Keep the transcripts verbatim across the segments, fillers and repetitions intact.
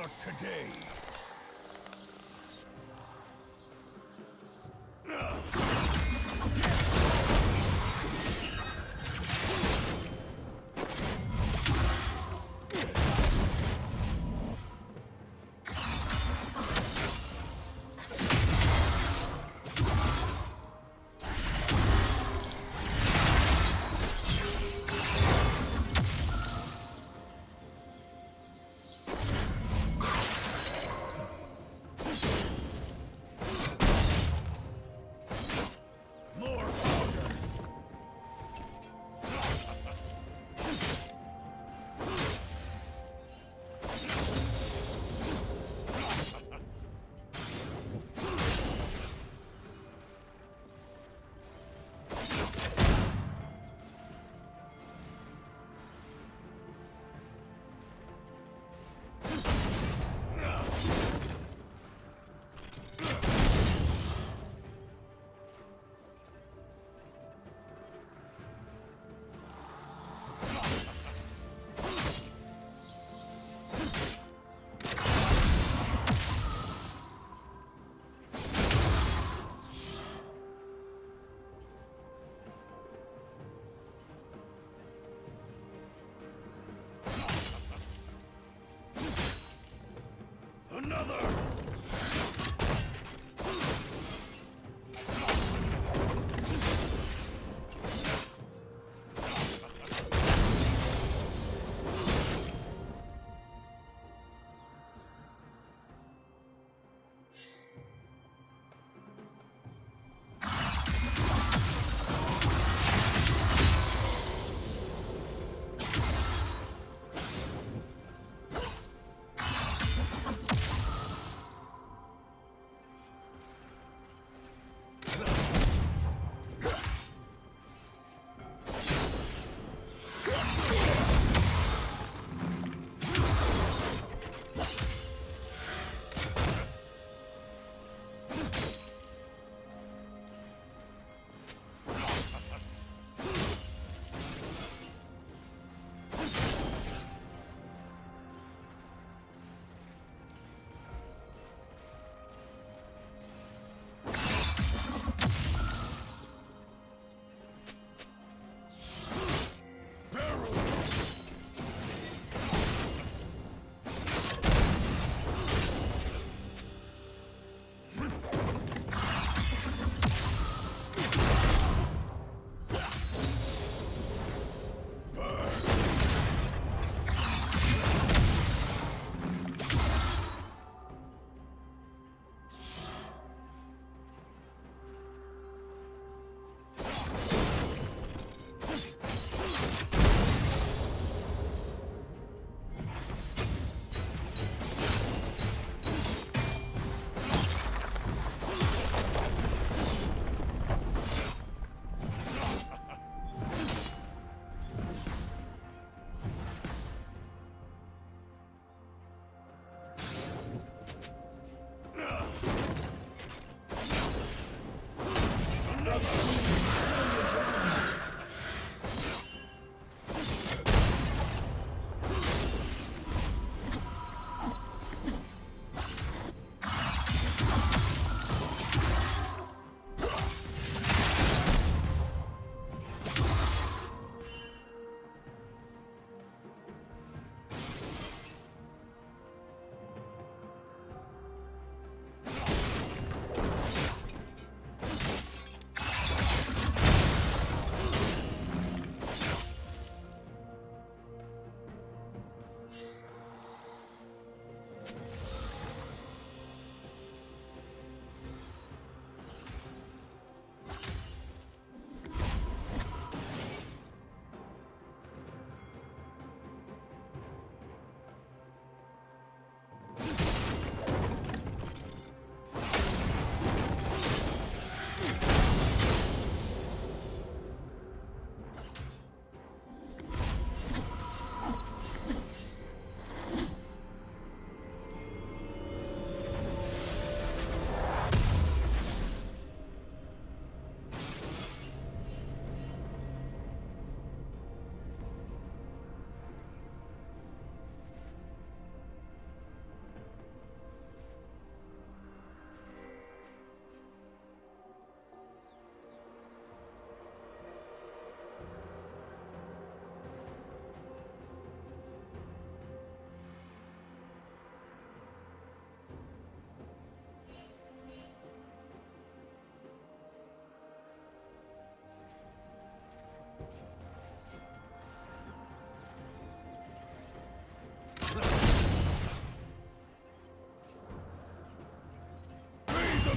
Not today.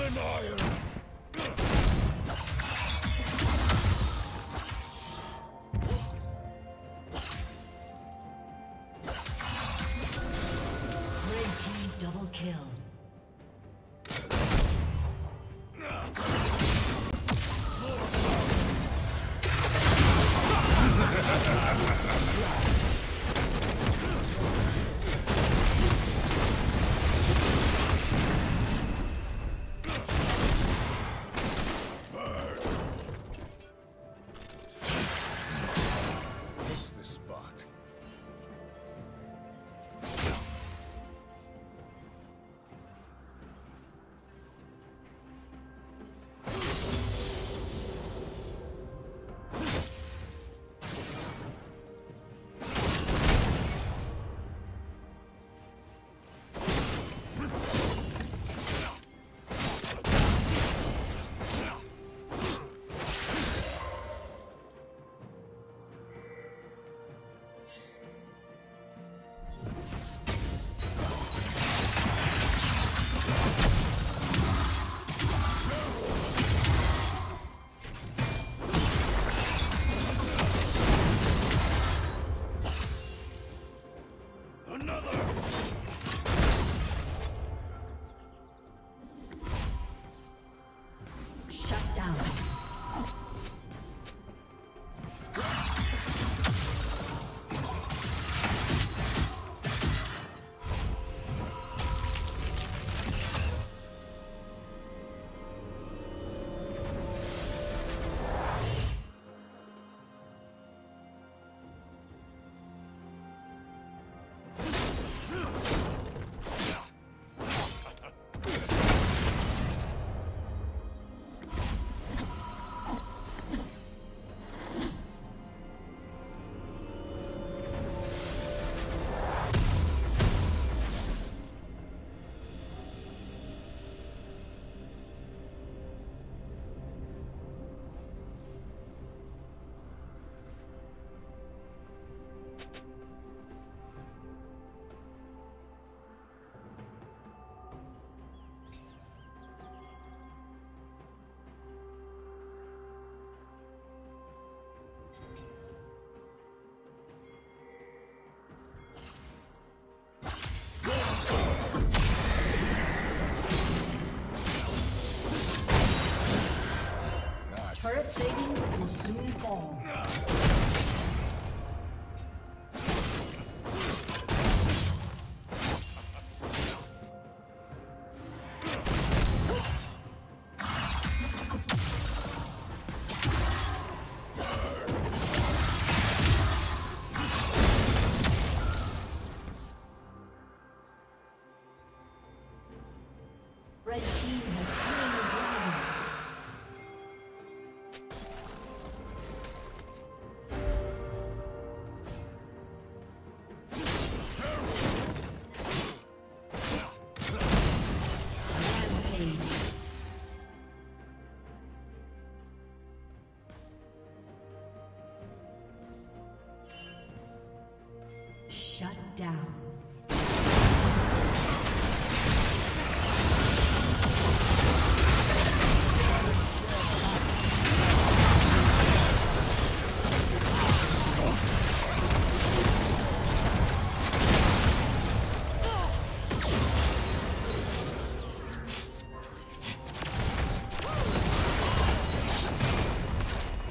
Common iron! Turret plating will soon fall. Red team has shut down.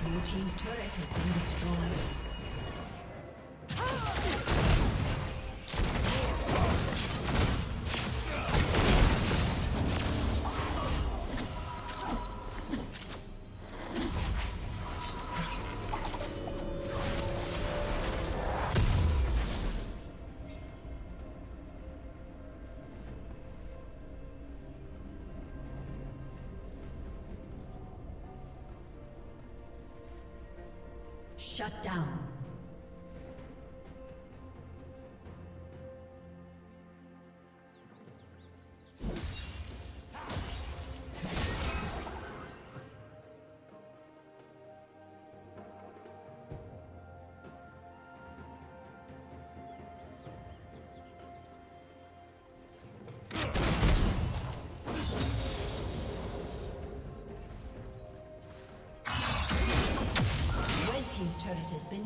Blue team's turret has been destroyed. Shut down.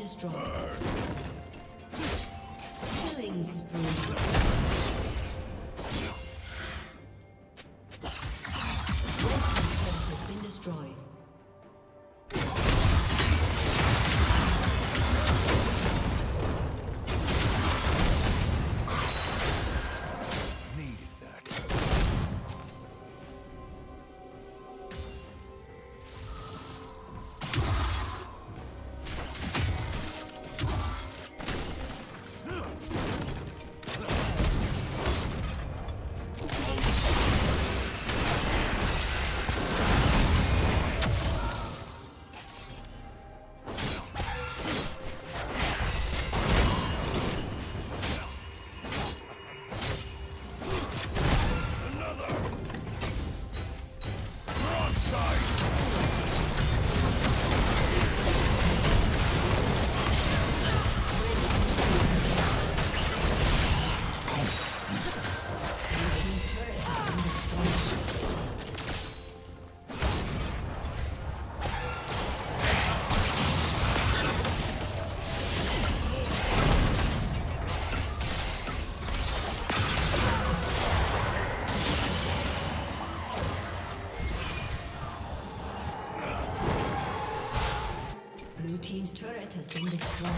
destroyed. Killing spree. Team's turret has been destroyed.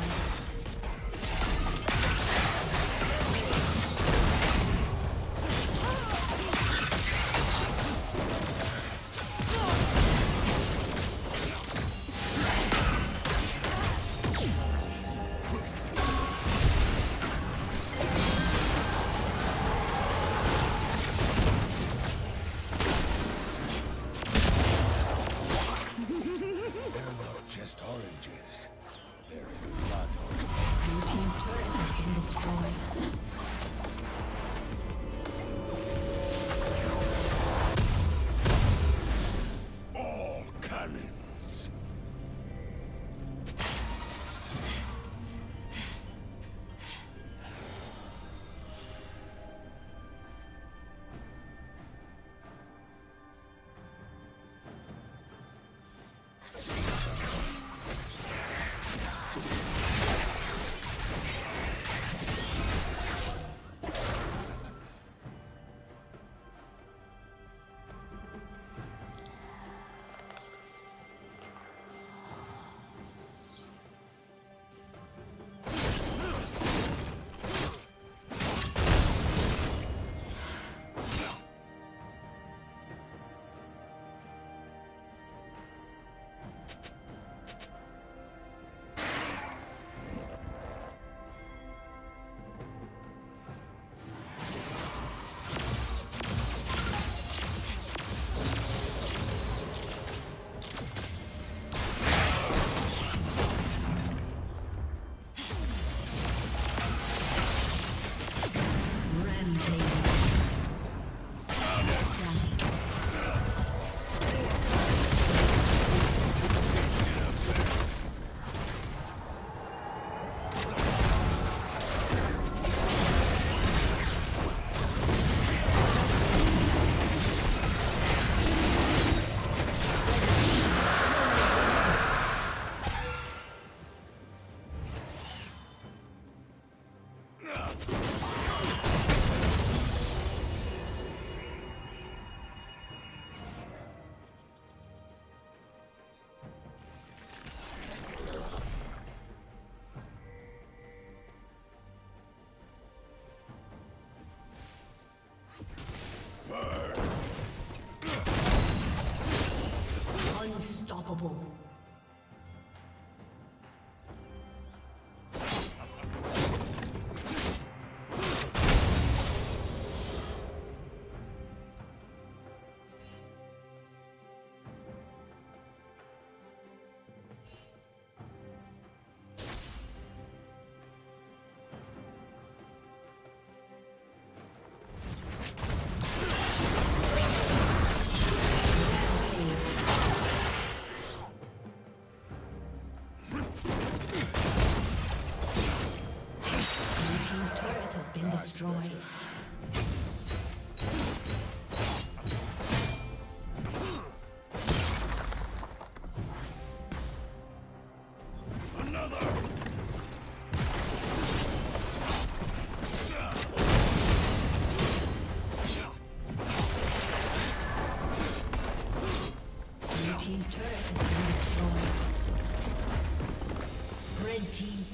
Unstoppable.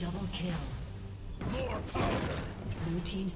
Double kill. More power. Blue team's